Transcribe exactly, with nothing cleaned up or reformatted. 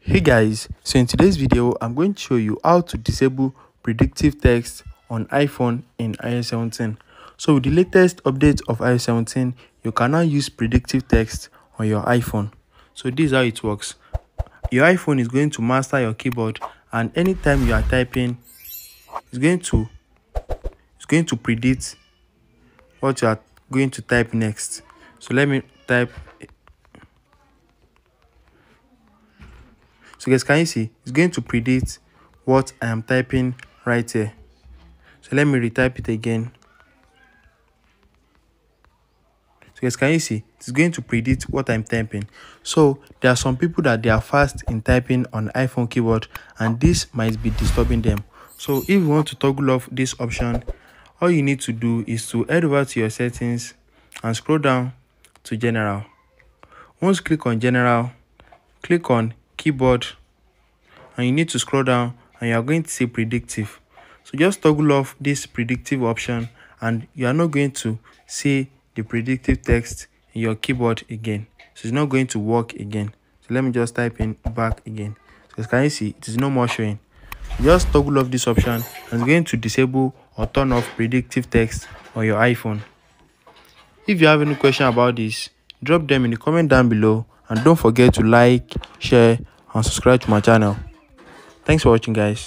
Hey guys, so in today's video I'm going to show you how to disable predictive text on iPhone in i O S seventeen. So with the latest update of i O S seventeen, you can now use predictive text on your iPhone. So this is how it works. Your iPhone is going to master your keyboard, and anytime you are typing, it's going to it's going to predict what you are going to type next. So let me type. So guys, can you see? It's going to predict what I am typing right here. So let me retype it again. So guys, can you see? It's going to predict what I'm typing. So there are some people that they are fast in typing on iPhone keyboard, and this might be disturbing them. So if you want to toggle off this option, all you need to do is to head over to your settings and scroll down to general. Once you click on general, click on keyboard, and you need to scroll down and you are going to see predictive. So just toggle off this predictive option, and you are not going to see the predictive text in your keyboard again. So it's not going to work again. So let me just type in back again. So can you see? It is no more showing. Just toggle off this option, and it's going to disable or turn off predictive text on your iPhone. If you have any question about this, drop them in the comment down below, and don't forget to like, share, and subscribe to my channel. Thanks for watching, guys.